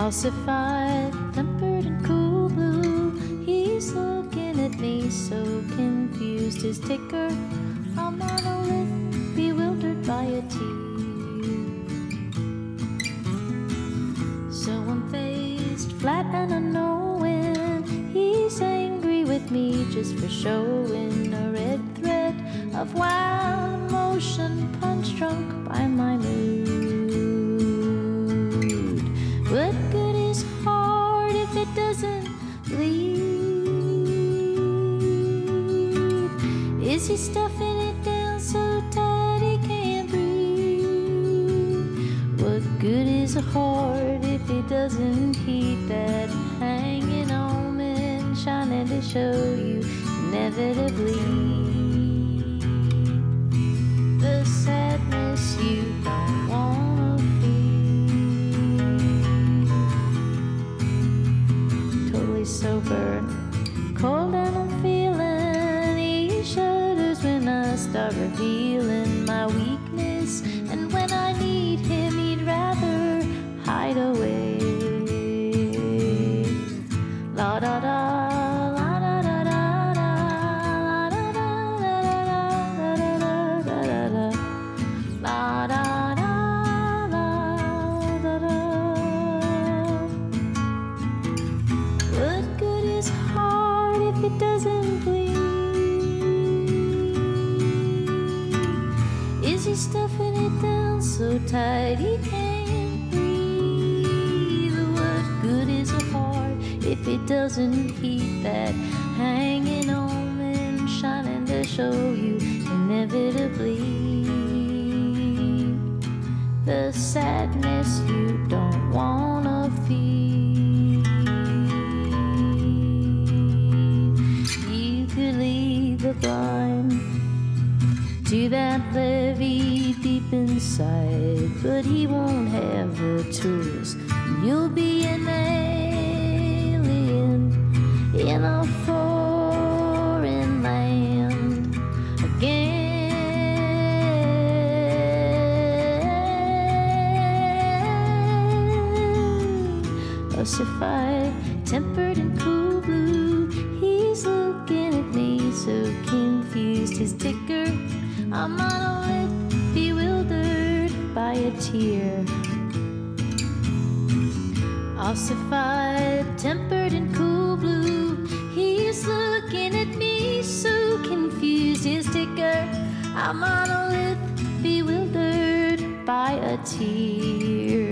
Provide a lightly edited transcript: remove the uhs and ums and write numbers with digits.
ossified, tempered and cool blue. He's looking at me so confused, his ticker a monolith, bewildered by a tear. So unfazed, flat and unknowing, he's angry with me just for showing a red thread of wild emotion, punch drunk by my mood. What good is heart if it doesn't bleed? Is he stuffing it down so tight he can't breathe? What good is a heart if it doesn't heat that hanging on and shining to show you inevitably? Sober, cold and I'm feeling. He shudders when I start revealing my weakness, and when I need him, he'd rather hide away. La da da, la da da da da, la da da da da da da da, la da. It doesn't bleed. Is he stuffing it down so tight he can't breathe? What good is a heart if it doesn't keep that hanging on and shining to show you inevitably the sadness you don't wanna feel? The blind to that levee deep inside, but he won't have the tools. You'll be an alien in a foreign land again. Ossified, tempered and cool blue, he's looking at me so confused, his ticker a monolith, bewildered by a tear. Ossified, tempered and cool blue, he's looking at me so confused, his ticker a monolith, bewildered by a tear.